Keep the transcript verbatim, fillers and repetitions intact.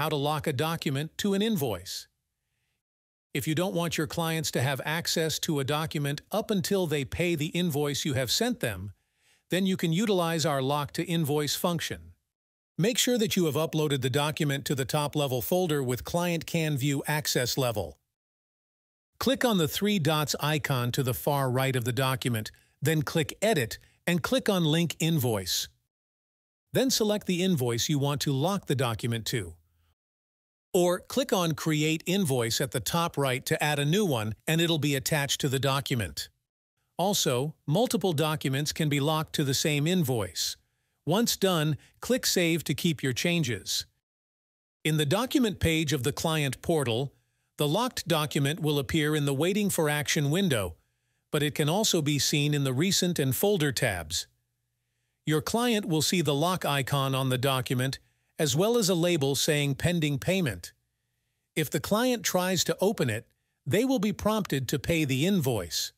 How to lock a document to an invoice. If you don't want your clients to have access to a document up until they pay the invoice you have sent them, then you can utilize our Lock to Invoice function. Make sure that you have uploaded the document to the top-level folder with Client Can View Access Level. Click on the three dots icon to the far right of the document, then click Edit and click on Link Invoice. Then select the invoice you want to lock the document to. Or click on Create Invoice at the top right to add a new one, and it'll be attached to the document. Also, multiple documents can be locked to the same invoice. Once done, click Save to keep your changes. In the document page of the client portal, the locked document will appear in the Waiting for Action window, but it can also be seen in the Recent and Folder tabs. Your client will see the lock icon on the document, as well as a label saying Pending Payment. If the client tries to open it, they will be prompted to pay the invoice.